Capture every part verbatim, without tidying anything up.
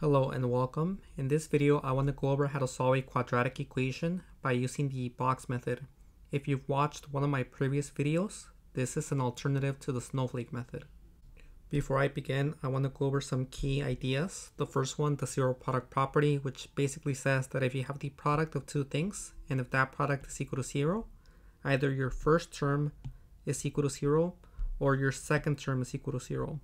Hello and welcome. In this video, I want to go over how to solve a quadratic equation by using the box method. If you've watched one of my previous videos, this is an alternative to the snowflake method. Before I begin, I want to go over some key ideas. The first one, the zero product property, which basically says that if you have the product of two things, and if that product is equal to zero, either your first term is equal to zero, or your second term is equal to zero.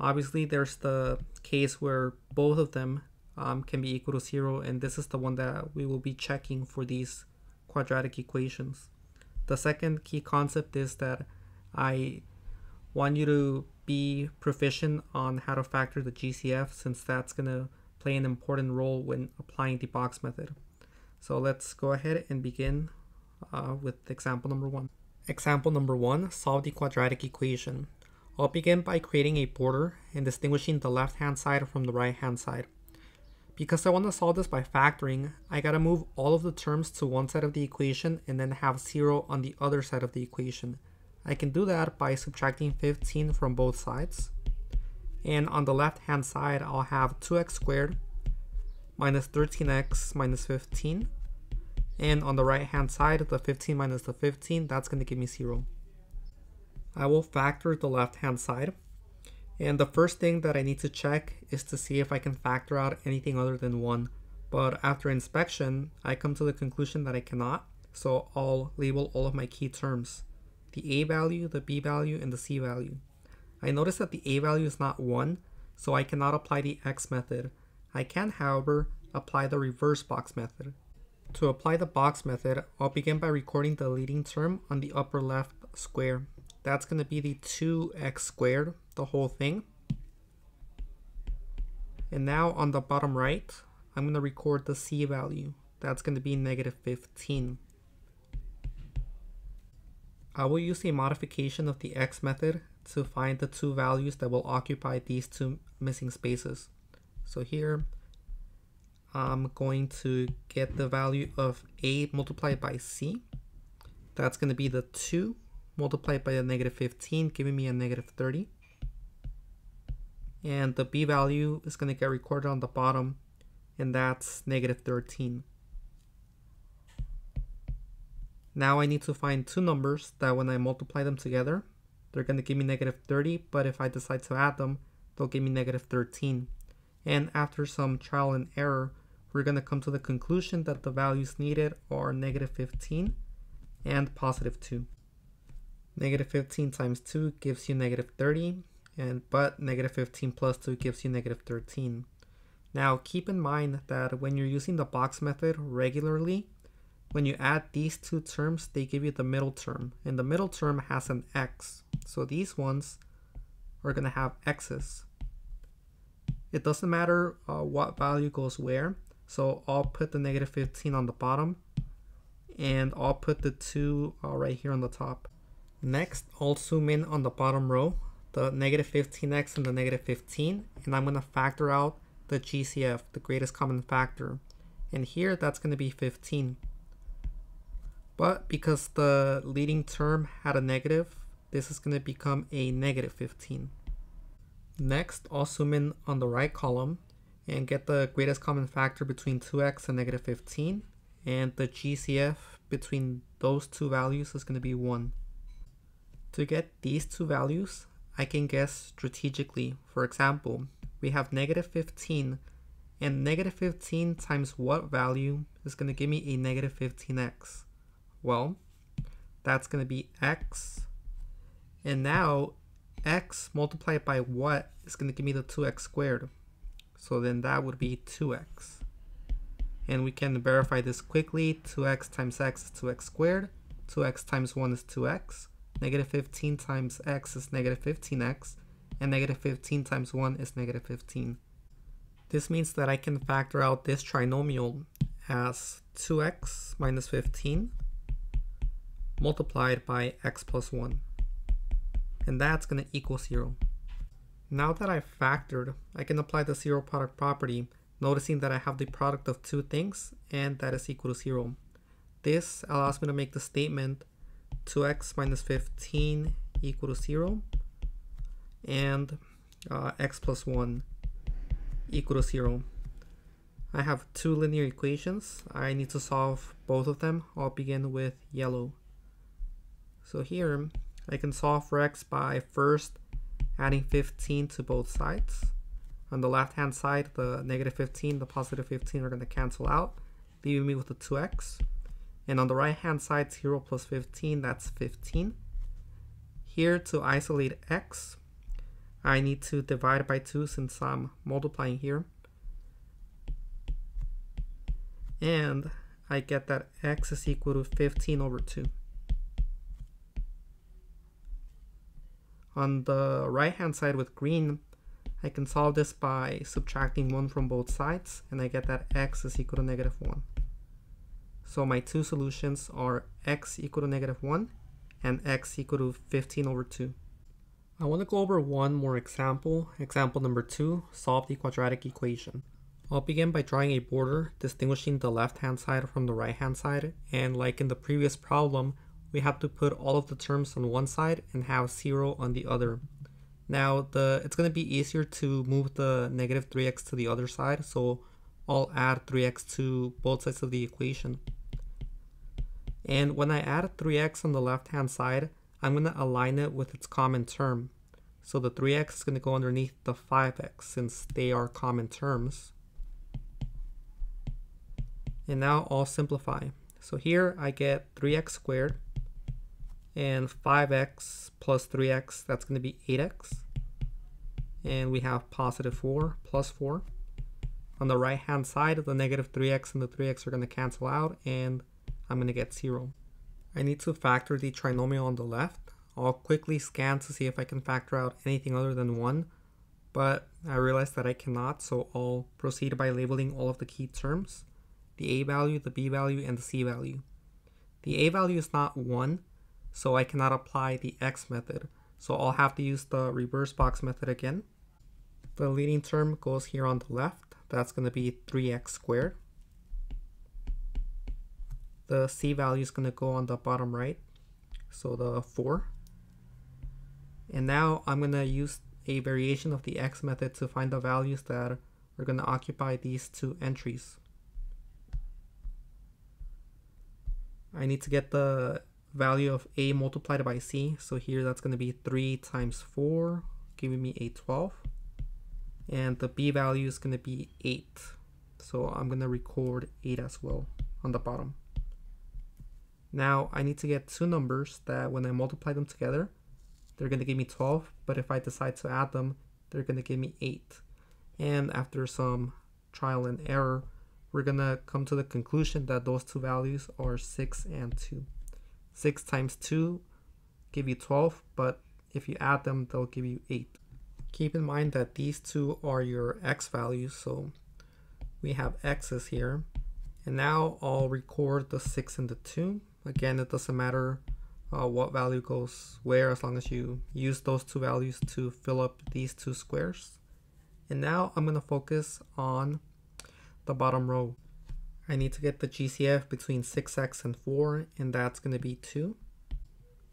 Obviously, there's the case where both of them um, can be equal to zero, and this is the one that we will be checking for these quadratic equations. The second key concept is that I want you to be proficient on how to factor the G C F, since that's going to play an important role when applying the box method. So let's go ahead and begin uh, with example number one. Example number one, solve the quadratic equation. I'll begin by creating a border and distinguishing the left-hand side from the right-hand side. Because I want to solve this by factoring, I gotta move all of the terms to one side of the equation and then have zero on the other side of the equation. I can do that by subtracting fifteen from both sides. And on the left-hand side, I'll have two x squared minus thirteen x minus fifteen. And on the right-hand side, the fifteen minus the fifteen, that's gonna give me zero. I will factor the left-hand side, and the first thing that I need to check is to see if I can factor out anything other than one, but after inspection, I come to the conclusion that I cannot, so I'll label all of my key terms, the A value, the B value, and the C value. I notice that the A value is not one, so I cannot apply the X method. I can, however, apply the reverse box method. To apply the box method, I'll begin by recording the leading term on the upper left square. That's going to be the two x squared, the whole thing. And now on the bottom right, I'm going to record the C value. That's going to be negative fifteen. I will use a modification of the X method to find the two values that will occupy these two missing spaces. So here, I'm going to get the value of A multiplied by C. That's going to be the two multiplied by the negative fifteen, giving me a negative thirty. And the B value is going to get recorded on the bottom, and that's negative thirteen. Now I need to find two numbers that when I multiply them together, they're going to give me negative thirty, but if I decide to add them, they'll give me negative thirteen. And after some trial and error, we're going to come to the conclusion that the values needed are negative fifteen and positive two. Negative fifteen times two gives you negative thirty, and but negative fifteen plus two gives you negative thirteen. Now keep in mind that when you're using the box method regularly, when you add these two terms, they give you the middle term, and the middle term has an X. So these ones are going to have X's. It doesn't matter uh, what value goes where, so I'll put the negative fifteen on the bottom, and I'll put the two uh, right here on the top. Next, I'll zoom in on the bottom row, the negative fifteen x and the negative fifteen, and I'm going to factor out the G C F, the greatest common factor. And here, that's going to be fifteen. But because the leading term had a negative, this is going to become a negative fifteen. Next, I'll zoom in on the right column and get the greatest common factor between two x and negative fifteen, and the G C F between those two values is going to be one. To get these two values, I can guess strategically. For example, we have negative fifteen, and negative fifteen times what value is going to give me a negative fifteen x? Well, that's going to be X. And now, X multiplied by what is going to give me the two x squared. So then that would be two x. And we can verify this quickly. two x times X is two x squared. two x times one is two x. Negative fifteen times X is negative fifteen x, and negative fifteen times one is negative fifteen. This means that I can factor out this trinomial as two x minus fifteen multiplied by X plus one, and that's going to equal zero. Now that I've factored, I can apply the zero product property, noticing that I have the product of two things, and that is equal to zero. This allows me to make the statement two x minus fifteen equal to zero, and uh, X plus one equal to zero. I have two linear equations. I need to solve both of them. I'll begin with yellow. So here I can solve for x by first adding fifteen to both sides. On the left hand side, the negative fifteen, the positive fifteen are going to cancel out, leaving me with the two x. And on the right hand side, zero plus fifteen, that's fifteen. Here, to isolate x, I need to divide by two since I'm multiplying here. And I get that x is equal to fifteen over two. On the right hand side with green, I can solve this by subtracting one from both sides, and I get that x is equal to negative one. So my two solutions are x equal to negative one and x equal to fifteen over two. I want to go over one more example. Example number two, solve the quadratic equation. I'll begin by drawing a border, distinguishing the left-hand side from the right-hand side. And like in the previous problem, we have to put all of the terms on one side and have zero on the other. Now, the, it's going to be easier to move the negative three x to the other side, so I'll add three x to both sides of the equation. And when I add three x on the left-hand side, I'm going to align it with its common term. So the three x is going to go underneath the five x since they are common terms. And now I'll simplify. So here I get three x squared and five x plus three x, that's going to be eight x. And we have positive four plus four. On the right hand side, the negative three x and the three x are going to cancel out, and I'm going to get zero. I need to factor the trinomial on the left. I'll quickly scan to see if I can factor out anything other than one, but I realized that I cannot, so I'll proceed by labeling all of the key terms, the a value, the b value, and the c value. The a value is not one, so I cannot apply the x method, so I'll have to use the reverse box method again. The leading term goes here on the left, that's going to be three x squared. The c value is going to go on the bottom right, so the four. And now I'm going to use a variation of the x method to find the values that are going to occupy these two entries. I need to get the value of a multiplied by c, so here that's going to be three times four, giving me a twelve. And the b value is going to be eight, so I'm going to record eight as well on the bottom. Now I need to get two numbers that when I multiply them together, they're going to give me twelve, but if I decide to add them, they're going to give me eight. And after some trial and error, we're going to come to the conclusion that those two values are six and two. six times two give you twelve, but if you add them, they'll give you eight. Keep in mind that these two are your x values, so we have x's here. And now I'll record the six and the two. Again, it doesn't matter uh, what value goes where as long as you use those two values to fill up these two squares. And now I'm going to focus on the bottom row. I need to get the G C F between six x and four, and that's going to be two.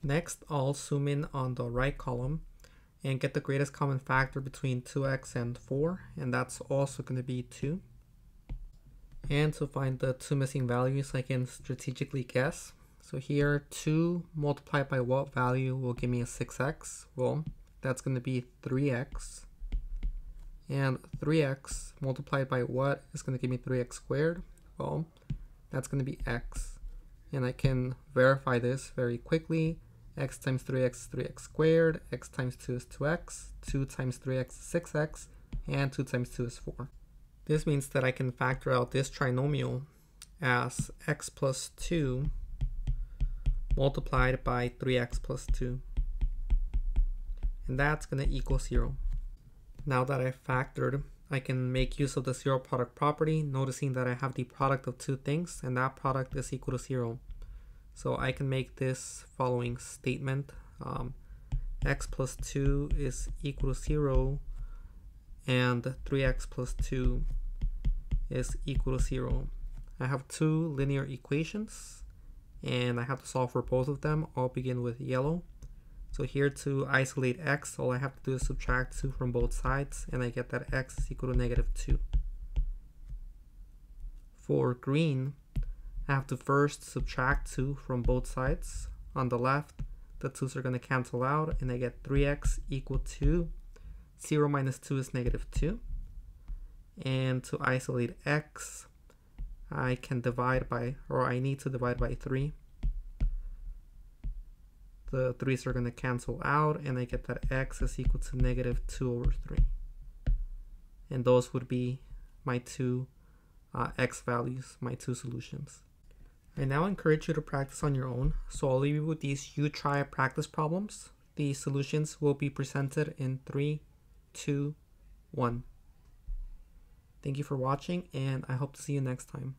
Next, I'll zoom in on the right column and get the greatest common factor between two x and four, and that's also going to be two. And to find the two missing values, I can strategically guess. So here, two multiplied by what value will give me a six x? Well, that's going to be three x. And three x multiplied by what is going to give me three x squared? Well, that's going to be x. And I can verify this very quickly. X times three x is three x squared, x times two is two x, two times three x is six x, and two times two is four. This means that I can factor out this trinomial as x plus two multiplied by three x plus two. And that's going to equal zero. Now that I've factored, I can make use of the zero product property, noticing that I have the product of two things, and that product is equal to zero. So I can make this following statement. Um, x plus two is equal to zero, and three x plus two is equal to zero. I have two linear equations, and I have to solve for both of them. I'll begin with yellow. So here to isolate x, all I have to do is subtract two from both sides, and I get that x is equal to negative two. For green, I have to first subtract two from both sides. On the left, the twos are going to cancel out, and I get three x equal to zero minus two is negative two. And to isolate x, I can divide by, or I need to divide by three. The threes are going to cancel out, and I get that x is equal to negative two over three. And those would be my two uh, x values, my two solutions. I now encourage you to practice on your own, so I'll leave you with these you try practice problems. The solutions will be presented in three, two, one. Thank you for watching, and I hope to see you next time.